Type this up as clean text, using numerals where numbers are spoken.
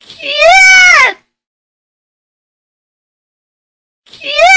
Gyatt! Gyatt!